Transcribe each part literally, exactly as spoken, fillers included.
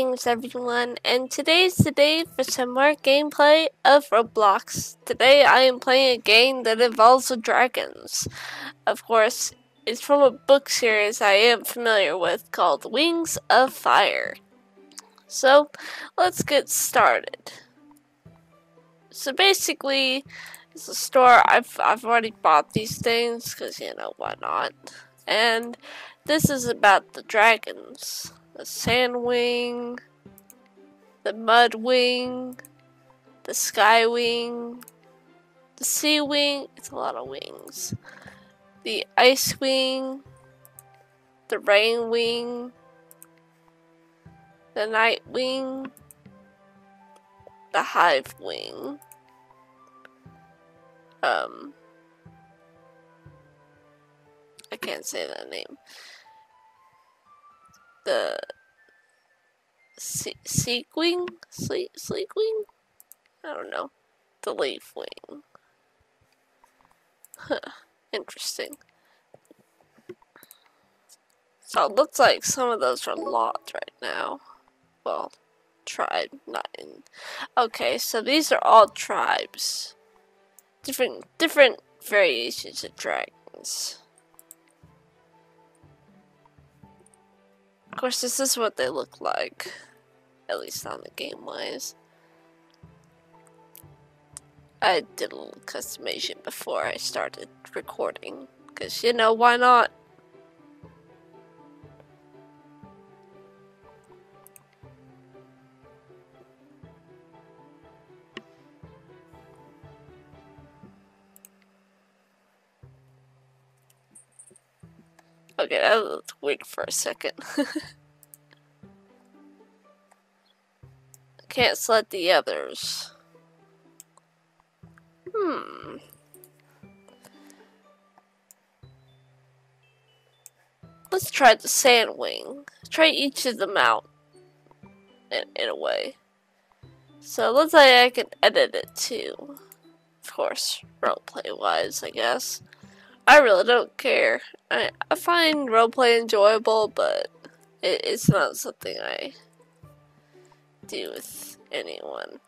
Greetings everyone, and today is the day for some more gameplay of Roblox. Today I am playing a game that involves dragons. Of course, it's from a book series I am familiar with called Wings of Fire. So, let's get started. So basically, it's a store. I've, I've already bought these things, because you know, why not? And this is about the dragons. The sandwing, the mudwing, the skywing, the sea wing, it's a lot of wings, the ice wing, the rain wing, the night wing, the hive wing, um, I can't say that name. The sea wing, sleek wing, I don't know, the leaf wing. Huh, interesting. So it looks like some of those are locked right now. Well, tribe, not in. Okay, so these are all tribes, different different variations of dragons. Of course, this is what they look like, at least on the game-wise. I did a little customization before I started recording, because, you know, why not? Okay, that looked weird for a second. I can't select the others. Hmm. Let's try the sandwing. Try each of them out in, in a way. So it looks like I can edit it too. Of course, roleplay wise, I guess. I really don't care. I, I find roleplay enjoyable, but it, it's not something I do with anyone.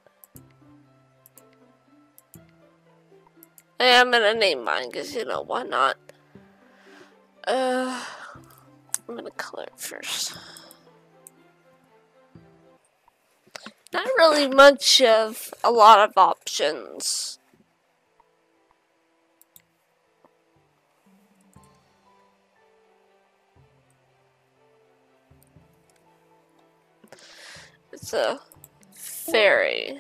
Hey, I'm gonna name mine, because, you know, why not? Uh, I'm gonna color it first. Not really much of a lot of options. It's a fairy.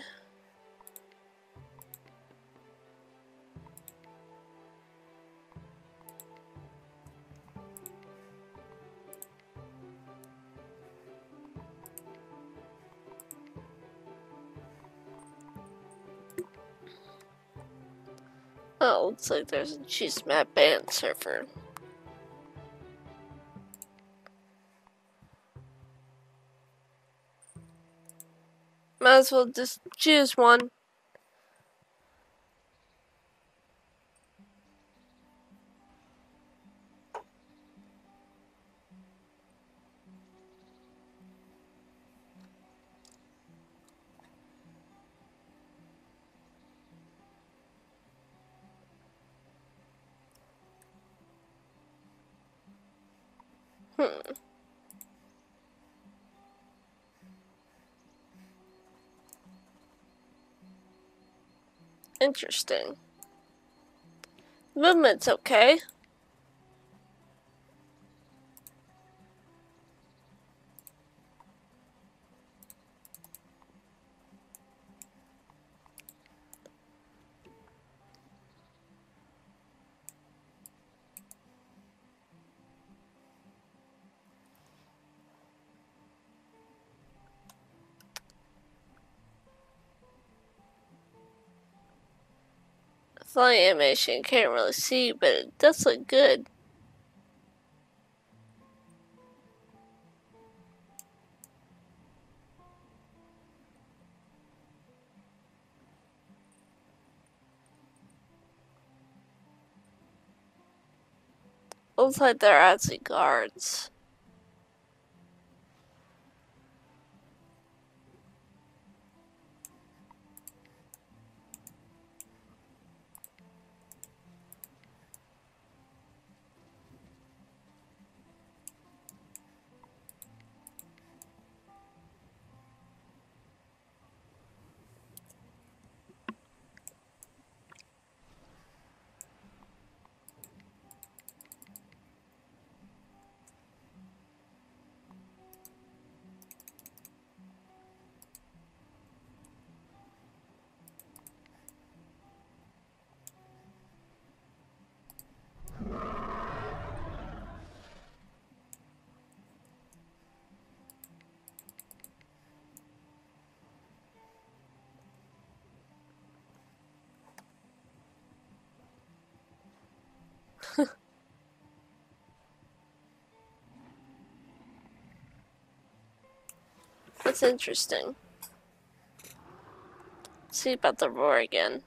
Oh, it looks like there's a cheese map band server. Might as well just choose one. Hmm. Interesting. Movement's okay. Flying animation, can't really see, but it does look good. Looks like they're actually guards. That's interesting. Let's see about the roar again.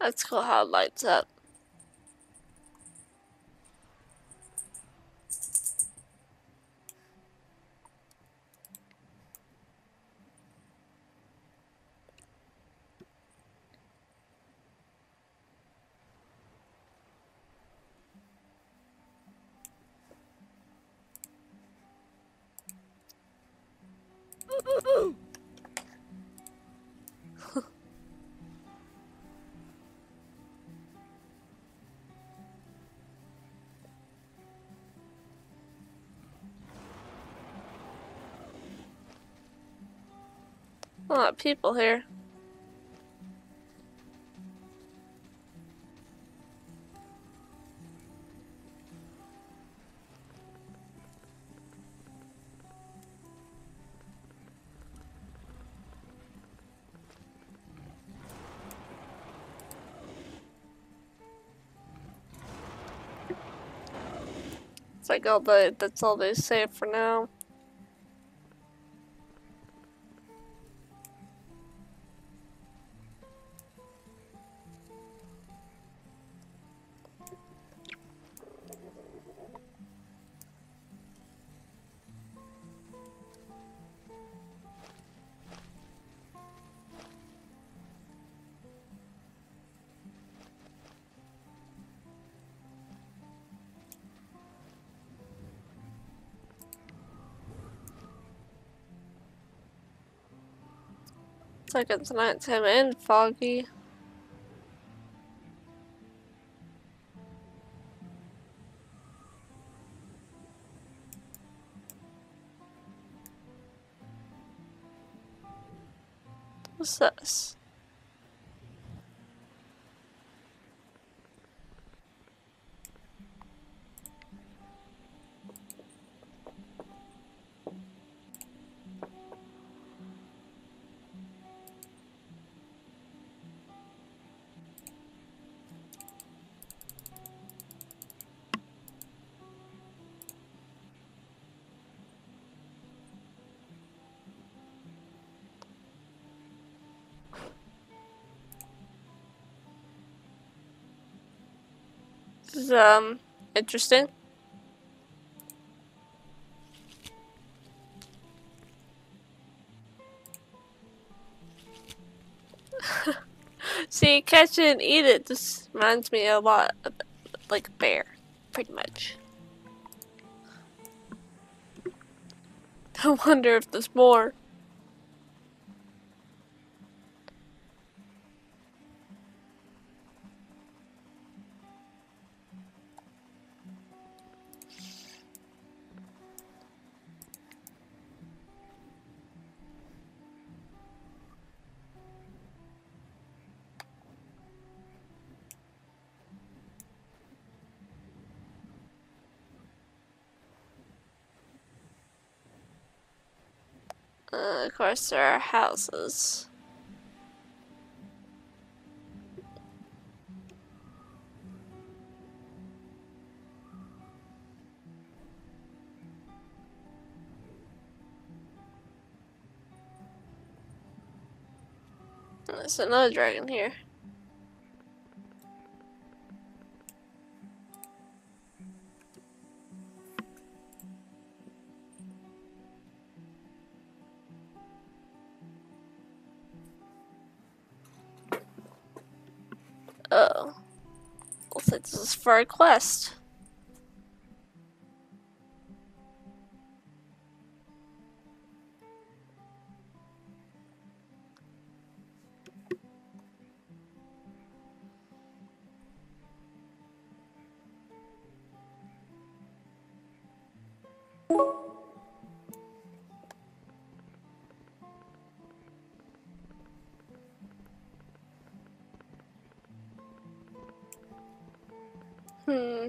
That's cool how it lights up. A lot of people here. It's like all the, that's all they say for now. Like it's nighttime and foggy. What's this? Is, um, interesting. See, catch it and eat it just reminds me a lot of like a bear, pretty much. I wonder if there's more. Uh, of course, there are houses. There's another dragon here. Oh, looks like this is for a quest. Hmm.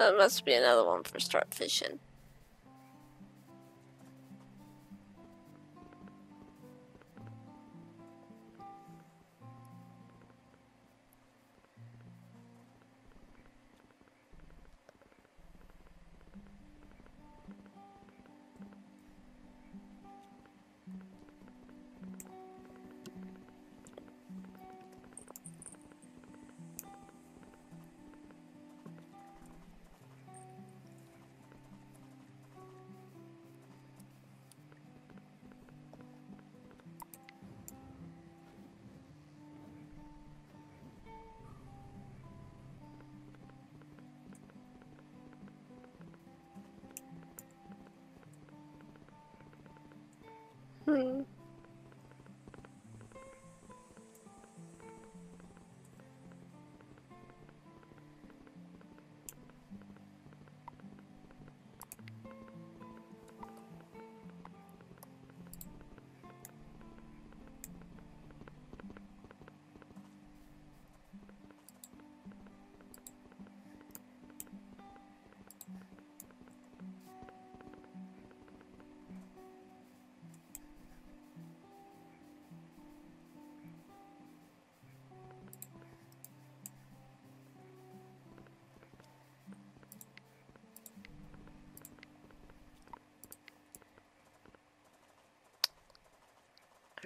That must be another one for start fishing. Hmm.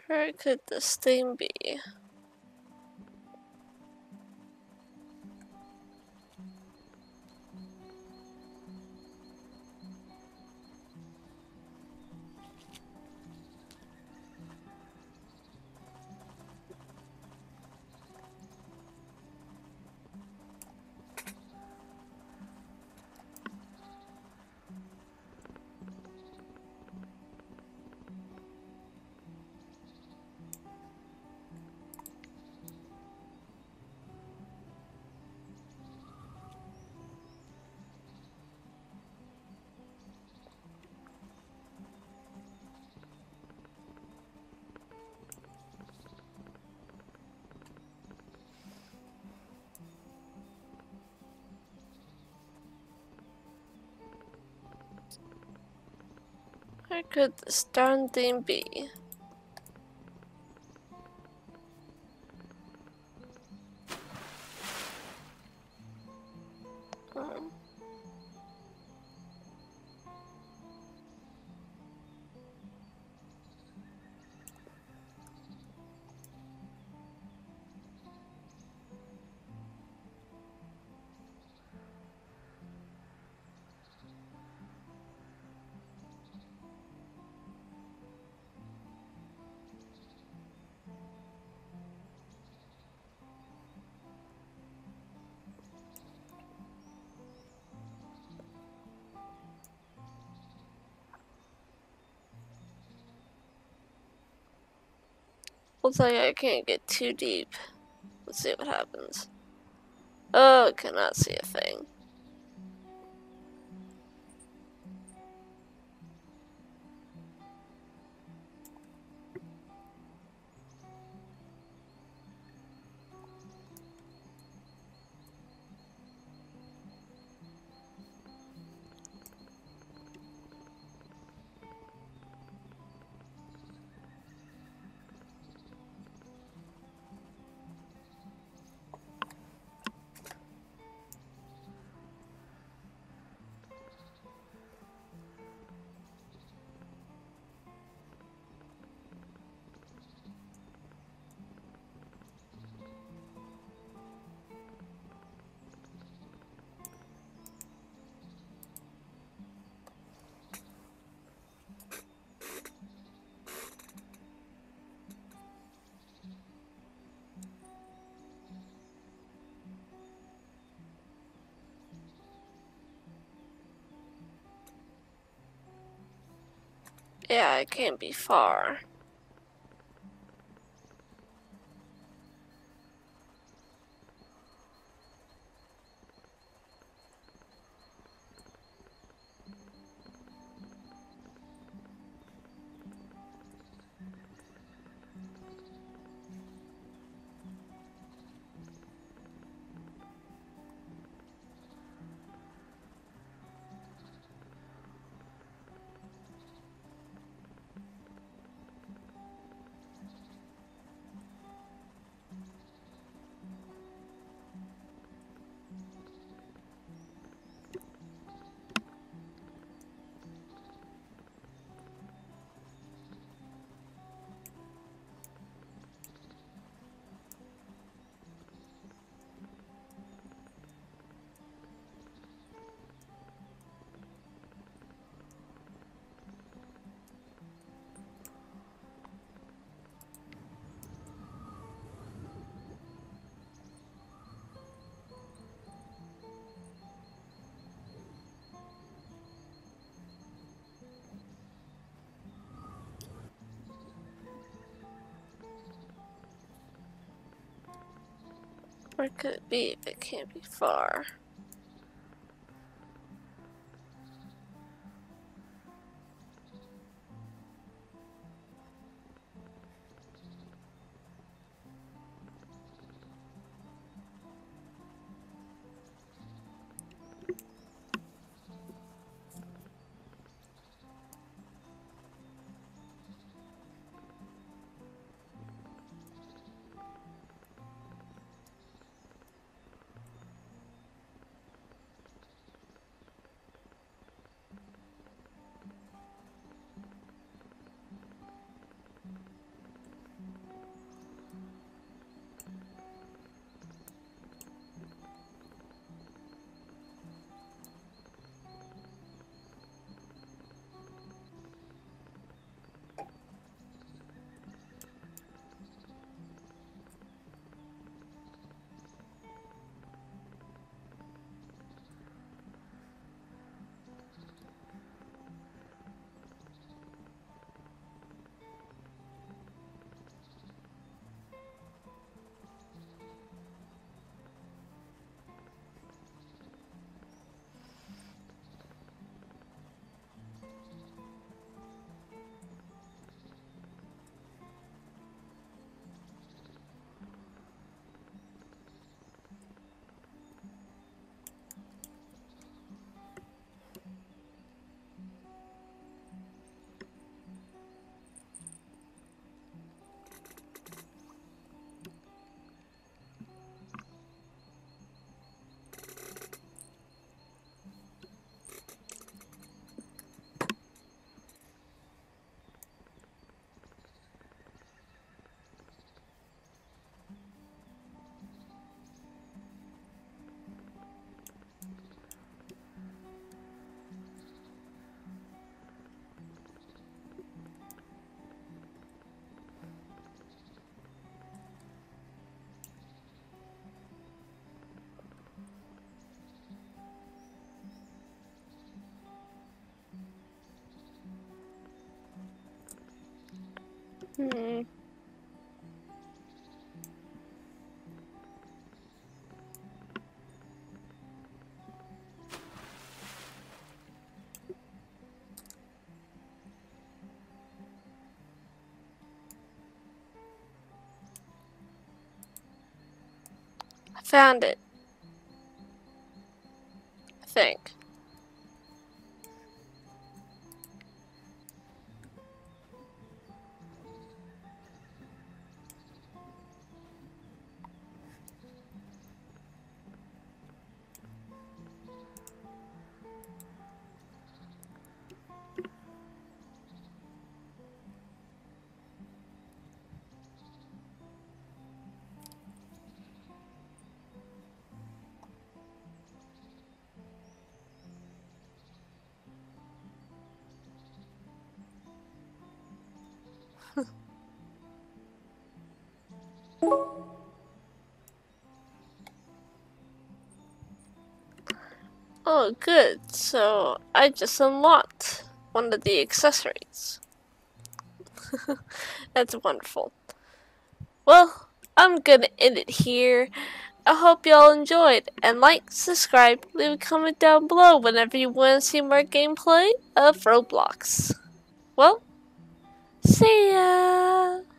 Where could this thing be? Where could this darn thing be? Oh. Looks like I can't get too deep. Let's see what happens. Oh, cannot see a thing. Yeah, it can't be far. Where could it be if it can't be far? Hmm. I found it. I think. Oh, good. So I just unlocked one of the accessories. That's wonderful. Well, I'm gonna end it here. I hope y'all enjoyed, and like, subscribe, leave a comment down below whenever you want to see more gameplay of Roblox. Well, see ya!